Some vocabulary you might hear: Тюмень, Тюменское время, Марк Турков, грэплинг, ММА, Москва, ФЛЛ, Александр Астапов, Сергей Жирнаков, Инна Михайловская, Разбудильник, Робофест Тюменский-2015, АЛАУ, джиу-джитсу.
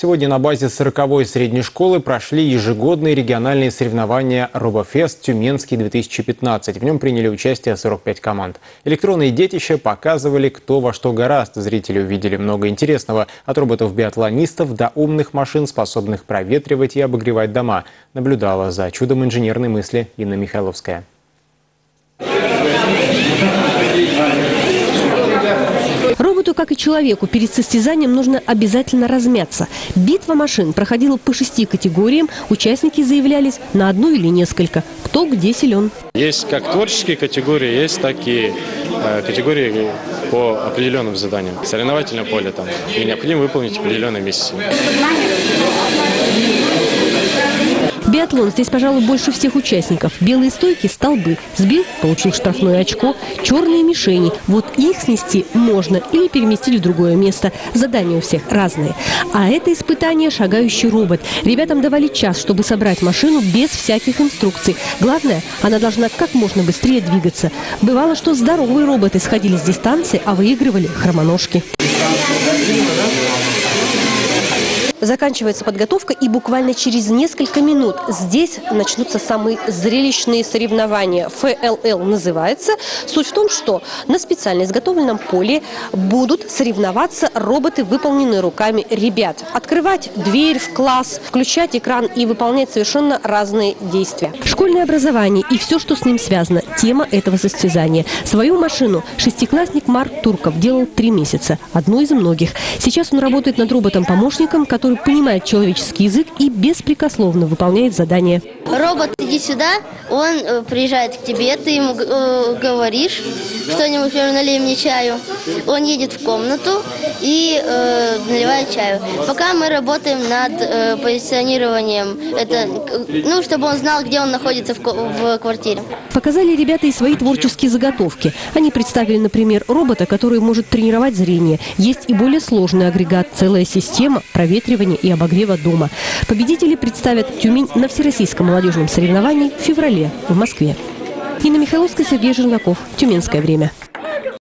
Сегодня на базе 40-й средней школы прошли ежегодные региональные соревнования «Робофест Тюменский-2015». В нем приняли участие 45 команд. Электронные детища показывали, кто во что гораст. Зрители увидели много интересного. От роботов-биатлонистов до умных машин, способных проветривать и обогревать дома. Наблюдала за чудом инженерной мысли Инна Михайловская. Роботу, как и человеку, перед состязанием нужно обязательно размяться. Битва машин проходила по 6 категориям. Участники заявлялись на одну или несколько. Кто где силен. Есть как творческие категории, есть такие категории по определенным заданиям. Соревновательное поле там. И необходимо выполнить определенные миссии. Биатлон здесь, пожалуй, больше всех участников. Белые стойки, столбы. Сбил, получил штрафное очко. Черные мишени. Вот их снести можно или переместить в другое место. Задания у всех разные. А это испытание шагающий робот. Ребятам давали час, чтобы собрать машину без всяких инструкций. Главное, она должна как можно быстрее двигаться. Бывало, что здоровые роботы сходили с дистанции, а выигрывали хромоножки. Заканчивается подготовка, и буквально через несколько минут здесь начнутся самые зрелищные соревнования. ФЛЛ называется. Суть в том, что на специально изготовленном поле будут соревноваться роботы, выполненные руками ребят. Открывать дверь в класс, включать экран и выполнять совершенно разные действия. Школьное образование и все, что с ним связано – тема этого состязания. Свою машину шестиклассник Марк Турков делал 3 месяца. Одну из многих. Сейчас он работает над роботом-помощником, который понимает человеческий язык и беспрекословно выполняет задания. Робот, иди сюда, он приезжает к тебе, ты ему говоришь что-нибудь, например, налей мне чаю. Он едет в комнату и наливает чаю. Пока мы работаем над позиционированием, чтобы он знал, где он находится в квартире. Показали ребята и свои творческие заготовки. Они представили, например, робота, который может тренировать зрение. Есть и более сложный агрегат, целая система проветривания и обогрева дома. Победители представят Тюмень на всероссийском молодежном соревновании в феврале в Москве. Инна Михайловская, Сергей Жирнаков. Тюменское время.